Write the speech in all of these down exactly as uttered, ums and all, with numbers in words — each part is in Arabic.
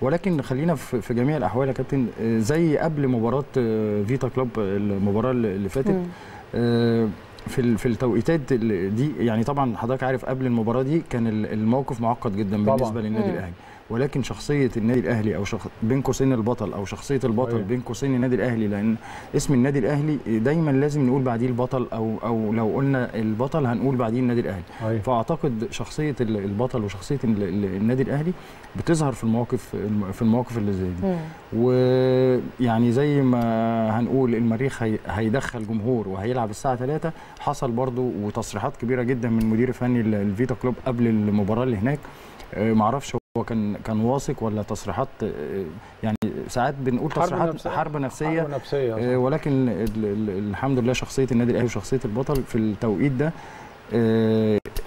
ولكن خلينا في جميع الاحوال يا كابتن، زي قبل مباراه فيتا كلوب المباراه اللي فاتت في في التوقيتات دي، يعني طبعا حضرتك عارف قبل المباراه دي كان الموقف معقد جدا بالنسبه للنادي الاهلي، ولكن شخصيه النادي الاهلي او شخ... بين قوسين البطل او شخصيه البطل أيه. بين قوسين النادي الاهلي، لان اسم النادي الاهلي دايما لازم نقول بعديه البطل او او لو قلنا البطل هنقول بعديه النادي الاهلي أيه. فاعتقد شخصيه البطل وشخصيه النادي الاهلي بتظهر في المواقف في المواقف اللي زي دي أيه. ويعني زي ما هنقول المريخ هي... هيدخل جمهور وهيلعب الساعه ثلاثة، حصل برضو وتصريحات كبيره جدا من المدير الفني الفيتا كلوب قبل المباراه اللي هناك، معرفش هو كان كان واثق ولا تصريحات، يعني ساعات بنقول تصريحات حرب نفسيه, حرب نفسية ولكن الحمد لله شخصيه النادي الاهلي وشخصيه البطل في التوقيت ده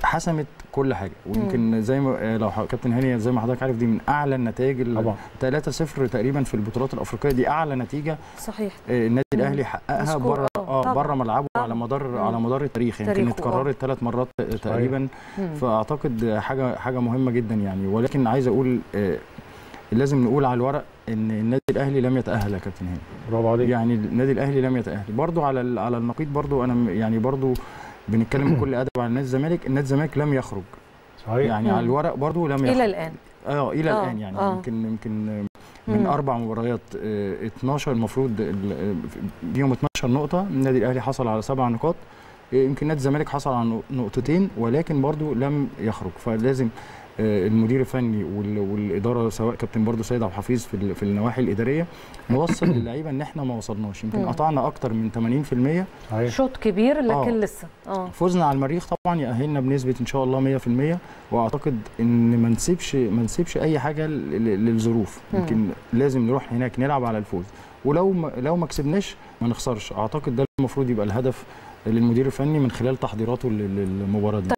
حسمت كل حاجه، ويمكن زي ما لو كابتن هاني زي ما حضرتك عارف دي من اعلى النتائج ثلاثة صفر تقريبا في البطولات الافريقيه، دي اعلى نتيجه صحيح النادي الاهلي حققها بره اه بره ملعبه على مدار مم. على مدار التاريخ، يمكن اتكررت ثلاث مرات تقريبا، فاعتقد حاجه حاجه مهمه جدا يعني. ولكن عايز اقول آه لازم نقول على الورق ان النادي الاهلي لم يتاهل يا كابتن هاني، برافو عليك، يعني النادي الاهلي لم يتاهل. برضو على على النقيض برضو انا يعني برضو بنتكلم بكل ادب على نادي الزمالك، نادي الزمالك لم يخرج صحيح يعني مم. على الورق برضو لم يخرج الى الان اه الى آه. الان يعني آه. يمكن يمكن من مم. اربع مباريات اه اتناشر المفروض بيهم اتناشر نقطه، النادي الاهلي حصل على سبع نقاط، يمكن نادي الزمالك حصل على نقطتين ولكن برضو لم يخرج. فلازم المدير الفني والاداره سواء كابتن برضو سيد عبد الحفيظ في, في النواحي الاداريه نوصل للعيبه ان احنا ما وصلناش، يمكن قطعنا اكتر من ثمانين بالمية شوط كبير لكن آه. لسه اه فوزنا على المريخ طبعا يأهلنا بنسبه ان شاء الله مية بالمية، واعتقد ان ما نسيبش ما نسيبش اي حاجه للظروف، يمكن لازم نروح هناك نلعب على الفوز، ولو ما لو ما كسبناش ما نخسرش، اعتقد ده المفروض يبقى الهدف للمدير الفني من خلال تحضيراته للمباراه دي.